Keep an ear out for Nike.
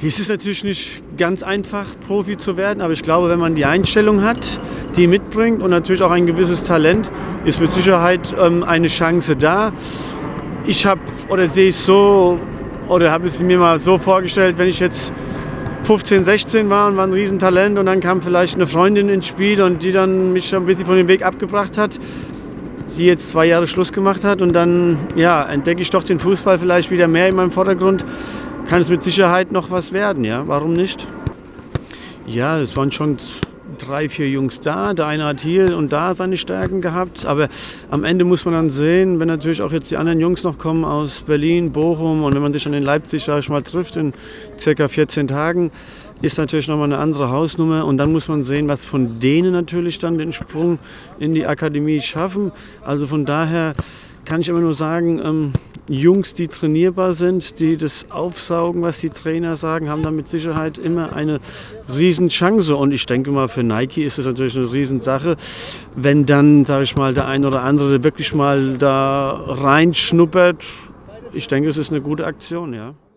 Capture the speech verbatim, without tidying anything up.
Hier ist es natürlich nicht ganz einfach, Profi zu werden, aber ich glaube, wenn man die Einstellung hat, die mitbringt und natürlich auch ein gewisses Talent, ist mit Sicherheit ähm, eine Chance da. Ich habe oder sehe es so oder habe es mir mal so vorgestellt, wenn ich jetzt fünfzehn, sechzehn war und war ein Riesentalent und dann kam vielleicht eine Freundin ins Spiel und die dann mich ein bisschen von dem Weg abgebracht hat, die jetzt zwei Jahre Schluss gemacht hat und dann ja, entdecke ich doch den Fußball vielleicht wieder mehr in meinem Vordergrund. Kann es mit Sicherheit noch was werden, ja? Warum nicht? Ja, es waren schon drei, vier Jungs da. Der eine hat hier und da seine Stärken gehabt. Aber am Ende muss man dann sehen, wenn natürlich auch jetzt die anderen Jungs noch kommen aus Berlin, Bochum und wenn man sich dann in Leipzig, sag ich mal, trifft in circa vierzehn Tagen, ist natürlich nochmal eine andere Hausnummer. Und dann muss man sehen, was von denen natürlich dann den Sprung in die Akademie schaffen. Also von daher kann ich immer nur sagen, ähm, Jungs, die trainierbar sind, die das aufsaugen, was die Trainer sagen, haben da mit Sicherheit immer eine Riesenchance. Und ich denke mal, für Nike ist es natürlich eine Riesensache, wenn dann, sage ich mal, der ein oder andere wirklich mal da reinschnuppert. Ich denke, es ist eine gute Aktion, ja.